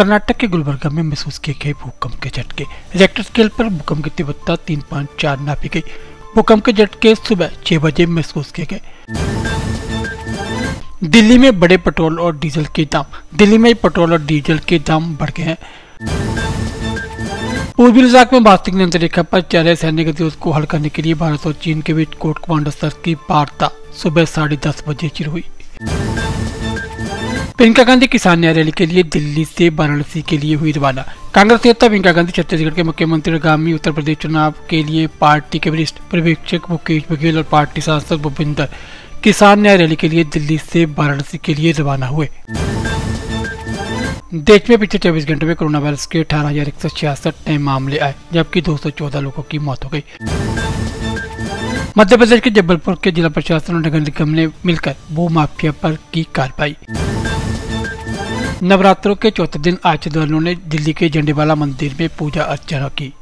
कर्नाटक के गुलबर्गा में महसूस किए गए भूकंप के झटके। रिक्टर स्केल पर भूकंप की तीव्रता 3.4 नापी गई। भूकंप के झटके सुबह 6 बजे महसूस किए गए। दिल्ली में बड़े पेट्रोल और डीजल के दाम। दिल्ली में पेट्रोल और डीजल के दाम बढ़ गए हैं। पूर्वी लद्दाख में वास्तविक नियंत्रण रेखा पर चल रहे सैन्य गतिविधियों को हल करने के लिए भारत और चीन के बीच कोर्ट कमांडर स्तर की वार्ता सुबह 10:30 बजे शुरू हुई। विंका गांधी किसान न्याय रैली के लिए दिल्ली से वाराणसी के लिए हुई रवाना। कांग्रेस नेता विंका गांधी छत्तीसगढ़ के मुख्यमंत्री आगामी उत्तर प्रदेश चुनाव के लिए पार्टी के वरिष्ठ पर्यवेक्षक मुकेश बघेल और पार्टी सांसद भूपेंद्र किसान न्याय रैली के लिए दिल्ली से वाराणसी के लिए रवाना हुए। देश में पिछले 24 घंटे में कोरोना वायरस के 18,166 नए मामले आए, जबकि 214 लोगों की मौत हो गयी। मध्य प्रदेश के जबलपुर के जिला प्रशासन और नगर निगम ने मिलकर भू माफिया पर की कार्रवाई। नवरात्रों के चौथे दिन आज श्रद्धालुओं ने दिल्ली के झंडेवाला मंदिर में पूजा अर्चना की।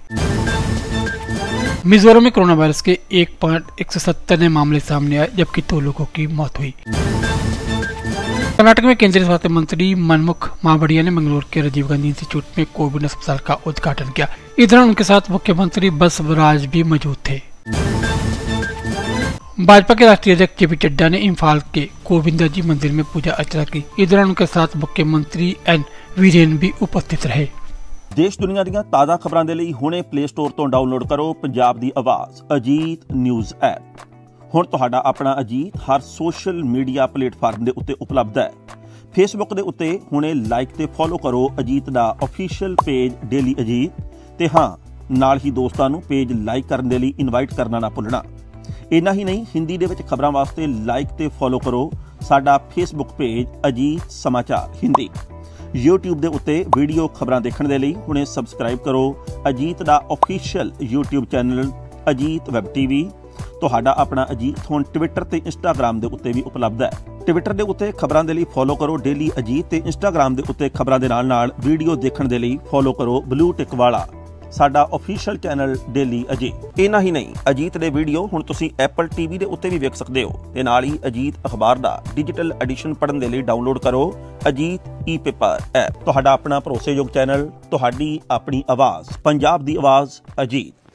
मिजोरम में कोरोना वायरस के 1.170 नए मामले सामने आए, जबकि 2 लोगों की मौत हुई। कर्नाटक में केंद्रीय स्वास्थ्य मंत्री मनमुख मावड़िया ने मंगलौर के राजीव गांधी इंस्टीट्यूट में कोविड अस्पताल का उद्घाटन किया। इस दौरान उनके साथ मुख्यमंत्री बसवराज भी मौजूद थे। भाजपा के राष्ट्रीय अध्यक्ष जेपी चड्डा ने इम्फाल के गोविंदाजी मंदिर में पूजा अर्चना की। इस दौरान उनके साथ मुख्यमंत्री एन वीरेन भी उपस्थित रहे। देश दुनिया ਦੀਆਂ ਤਾਜ਼ਾ ਖਬਰਾਂ ਦੇ ਲਈ ਹੁਣੇ ਪਲੇ ਸਟੋਰ ਤੋਂ ਡਾਊਨਲੋਡ ਕਰੋ ਪੰਜਾਬ ਦੀ ਆਵਾਜ਼ ਅਜੀਤ ਨਿਊਜ਼ ਐਪ। ਹੁਣ ਤੁਹਾਡਾ ਆਪਣਾ ਅਜੀਤ ਹਰ ਸੋਸ਼ਲ ਮੀਡੀਆ ਪਲੇਟਫਾਰਮ ਦੇ ਉੱਤੇ ਉਪਲਬਧ ਹੈ। ਫੇਸਬੁੱਕ ਦੇ ਉੱਤੇ ਹੁਣੇ ਲਾਈਕ ਤੇ ਫੋਲੋ ਕਰੋ ਅਜੀਤ ਦਾ ਅਫੀਸ਼ੀਅਲ ਪੇਜ ਡੇਲੀ ਅਜੀਤ ਤੇ ਹਾਂ ਨਾਲ ਹੀ ਦੋਸਤਾਂ ਨੂੰ ਪੇਜ ਲਾਈਕ ਕਰਨ ਦੇ ਲਈ ਇਨਵਾਈਟ ਕਰਨਾ ਨਾ ਭੁੱਲਣਾ। इन्ना ही नहीं हिंदी दे विच खबरां वास्ते लाइक ते फॉलो करो साडा फेसबुक पेज अजीत समाचार हिंदी। यूट्यूब दे उत्ते वीडियो खबरां देखण दे लई हुणे सबसक्राइब करो अजीत दा official YouTube channel Ajit web TV. तुहाडा अपना अजीत हुण ट्विटर ते इंस्टाग्राम दे उत्ते भी उपलब्ध है। ट्विटर दे उत्ते खबरां दे लई फॉलो करो डेली अजीत ते इंस्टाग्राम दे उत्ते खबरां दे नाल नाल वीडियो देखण दे लई फॉलो करो ब्लू टिक वाला ਸਾਡਾ ਅਫੀਸ਼ੀਅਲ ਚੈਨਲ ਡੇਲੀ ਅਜੀਤ। ਇਹਨਾਂ ਹੀ ਨਹੀਂ ਅਜੀਤ ਦੇ ਵੀਡੀਓ ਹੁਣ ਤੁਸੀਂ ਐਪਲ ਟੀਵੀ ਦੇ ਉੱਤੇ ਵੀ ਵੇਖ ਸਕਦੇ ਹੋ ਤੇ ਨਾਲ ਹੀ ਅਜੀਤ ਅਖਬਾਰ ਦਾ ਡਿਜੀਟਲ ਐਡੀਸ਼ਨ ਪੜ੍ਹਨ ਦੇ ਲਈ ਡਾਊਨਲੋਡ ਕਰੋ ਅਜੀਤ ਈ-ਪੇਪਰ ਐਪ। ਤੁਹਾਡਾ ਆਪਣਾ ਭਰੋਸੇਯੋਗ ਚੈਨਲ, ਤੁਹਾਡੀ ਆਪਣੀ ਆਵਾਜ਼, ਪੰਜਾਬ ਦੀ ਆਵਾਜ਼ ਅਜੀਤ।